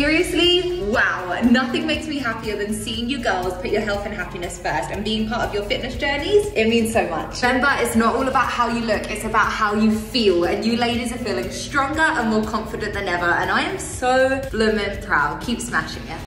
Seriously, wow, nothing makes me happier than seeing you girls put your health and happiness first and being part of your fitness journeys. It means so much. Remember, it's not all about how you look, it's about how you feel, and you ladies are feeling stronger and more confident than ever, and I am so bloomin' proud. Keep smashing it.